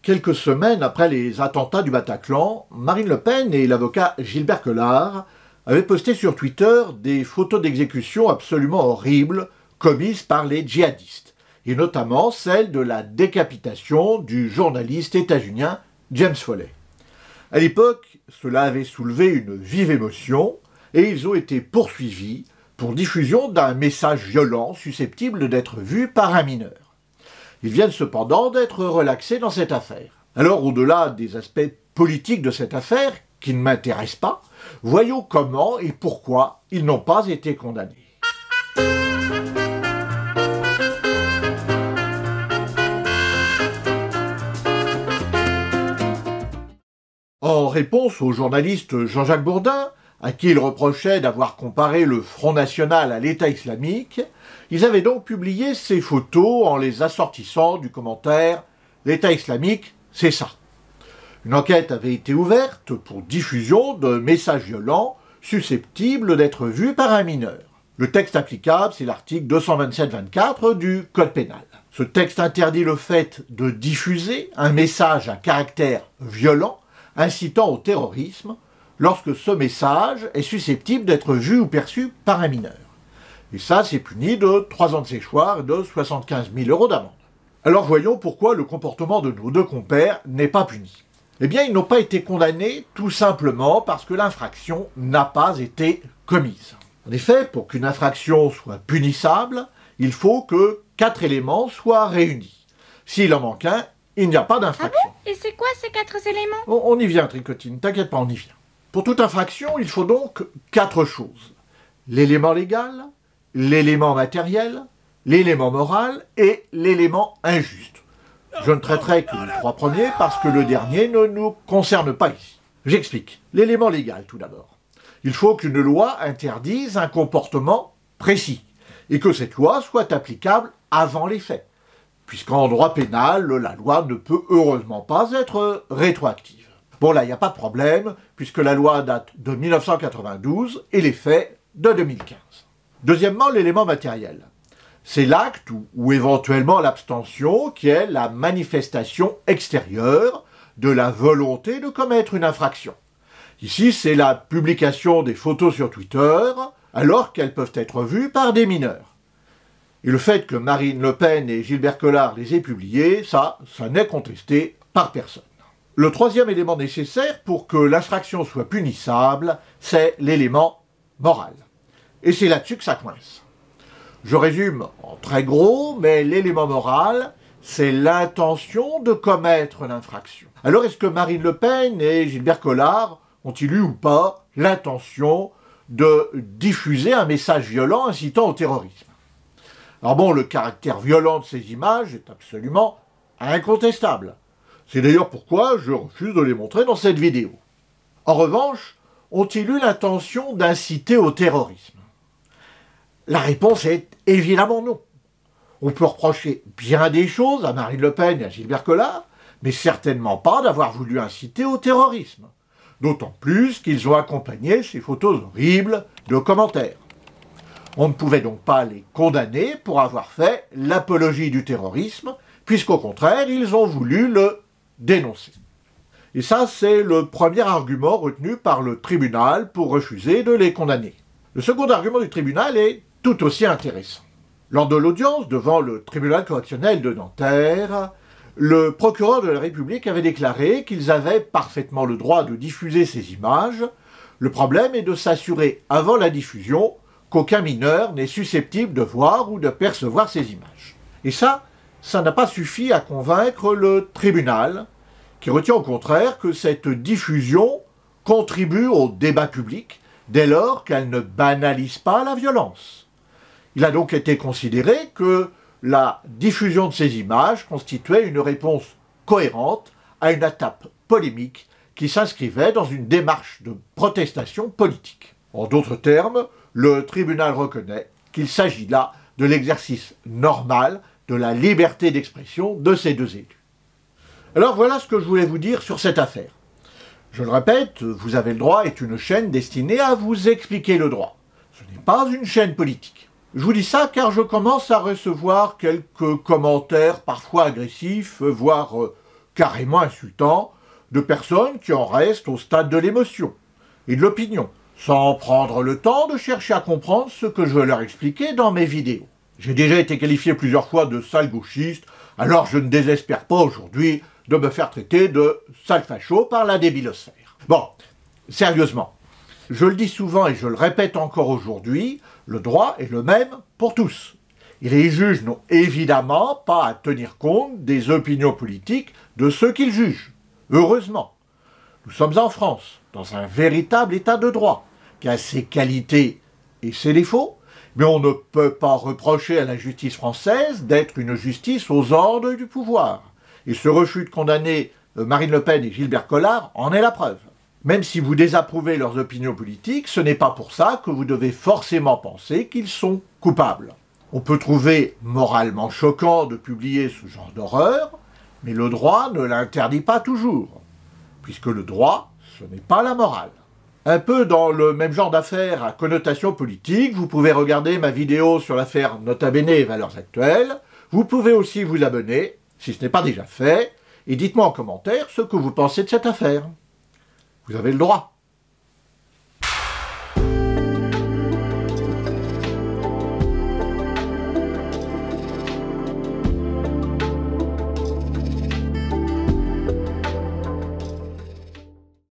Quelques semaines après les attentats du Bataclan, Marine Le Pen et l'avocat Gilbert Collard avaient posté sur Twitter des photos d'exécution absolument horribles commises par les djihadistes, et notamment celle de la décapitation du journaliste états-unien James Foley. À l'époque, cela avait soulevé une vive émotion et ils ont été poursuivis pour diffusion d'un message violent susceptible d'être vu par un mineur. Ils viennent cependant d'être relaxés dans cette affaire. Alors, au-delà des aspects politiques de cette affaire, qui ne m'intéressent pas, voyons comment et pourquoi ils n'ont pas été condamnés. En réponse au journaliste Jean-Jacques Bourdin, à qui ils reprochaient d'avoir comparé le Front National à l'État islamique, ils avaient donc publié ces photos en les assortissant du commentaire « L'État islamique, c'est ça ». Une enquête avait été ouverte pour diffusion de messages violents susceptibles d'être vus par un mineur. Le texte applicable, c'est l'article 227-24 du Code pénal. Ce texte interdit le fait de diffuser un message à caractère violent incitant au terrorisme, lorsque ce message est susceptible d'être vu ou perçu par un mineur. Et ça, c'est puni de 3 ans de séchoir et de 75 000 € d'amende. Alors voyons pourquoi le comportement de nos deux compères n'est pas puni. Eh bien, ils n'ont pas été condamnés tout simplement parce que l'infraction n'a pas été commise. En effet, pour qu'une infraction soit punissable, il faut que 4 éléments soient réunis. S'il en manque un, il n'y a pas d'infraction. Ah bon ? Et c'est quoi ces 4 éléments ? On y vient, Tricotine, t'inquiète pas, on y vient. Pour toute infraction, il faut donc 4 choses. L'élément légal, l'élément matériel, l'élément moral et l'élément injuste. Je ne traiterai que les 3 premiers parce que le dernier ne nous concerne pas ici. J'explique. L'élément légal, tout d'abord. Il faut qu'une loi interdise un comportement précis et que cette loi soit applicable avant les faits, puisqu'en droit pénal, la loi ne peut heureusement pas être rétroactive. Bon, là, il n'y a pas de problème, puisque la loi date de 1992 et les faits de 2015. Deuxièmement, l'élément matériel. C'est l'acte ou éventuellement l'abstention qui est la manifestation extérieure de la volonté de commettre une infraction. Ici, c'est la publication des photos sur Twitter, alors qu'elles peuvent être vues par des mineurs. Et le fait que Marine Le Pen et Gilbert Collard les aient publiées, ça n'est contesté par personne. Le troisième élément nécessaire pour que l'infraction soit punissable, c'est l'élément moral. Et c'est là-dessus que ça coince. Je résume en très gros, mais l'élément moral, c'est l'intention de commettre l'infraction. Alors est-ce que Marine Le Pen et Gilbert Collard ont-ils eu ou pas l'intention de diffuser un message violent incitant au terrorisme? Alors bon, le caractère violent de ces images est absolument incontestable. C'est d'ailleurs pourquoi je refuse de les montrer dans cette vidéo. En revanche, ont-ils eu l'intention d'inciter au terrorisme? La réponse est évidemment non. On peut reprocher bien des choses à Marine Le Pen et à Gilbert Collard, mais certainement pas d'avoir voulu inciter au terrorisme. D'autant plus qu'ils ont accompagné ces photos horribles de commentaires. On ne pouvait donc pas les condamner pour avoir fait l'apologie du terrorisme, puisqu'au contraire, ils ont voulu le dénoncer. Et ça, c'est le premier argument retenu par le tribunal pour refuser de les condamner. Le second argument du tribunal est tout aussi intéressant. Lors de l'audience devant le tribunal correctionnel de Nanterre, le procureur de la République avait déclaré qu'ils avaient parfaitement le droit de diffuser ces images. Le problème est de s'assurer avant la diffusion qu'aucun mineur n'est susceptible de voir ou de percevoir ces images. Et ça n'a pas suffi à convaincre le tribunal, qui retient au contraire que cette diffusion contribue au débat public dès lors qu'elle ne banalise pas la violence. Il a donc été considéré que la diffusion de ces images constituait une réponse cohérente à une attaque polémique qui s'inscrivait dans une démarche de protestation politique. En d'autres termes, le tribunal reconnaît qu'il s'agit là de l'exercice normal de la liberté d'expression de ces deux élus. Alors voilà ce que je voulais vous dire sur cette affaire. Je le répète, Vous avez le droit est une chaîne destinée à vous expliquer le droit. Ce n'est pas une chaîne politique. Je vous dis ça car je commence à recevoir quelques commentaires parfois agressifs, voire carrément insultant, de personnes qui en restent au stade de l'émotion et de l'opinion, sans prendre le temps de chercher à comprendre ce que je veux leur expliquer dans mes vidéos. J'ai déjà été qualifié plusieurs fois de sale gauchiste, alors je ne désespère pas aujourd'hui de me faire traiter de sale facho par la débilosphère. Bon, sérieusement, je le dis souvent et je le répète encore aujourd'hui, le droit est le même pour tous. Et les juges n'ont évidemment pas à tenir compte des opinions politiques de ceux qu'ils jugent. Heureusement, nous sommes en France, dans un véritable état de droit, qui a ses qualités et ses défauts, mais on ne peut pas reprocher à la justice française d'être une justice aux ordres du pouvoir. Et ce refus de condamner Marine Le Pen et Gilbert Collard en est la preuve. Même si vous désapprouvez leurs opinions politiques, ce n'est pas pour ça que vous devez forcément penser qu'ils sont coupables. On peut trouver moralement choquant de publier ce genre d'horreur, mais le droit ne l'interdit pas toujours, puisque le droit, ce n'est pas la morale. Un peu dans le même genre d'affaires à connotation politique, vous pouvez regarder ma vidéo sur l'affaire Nota Bene et Valeurs Actuelles. Vous pouvez aussi vous abonner, si ce n'est pas déjà fait, et dites-moi en commentaire ce que vous pensez de cette affaire. Vous avez le droit.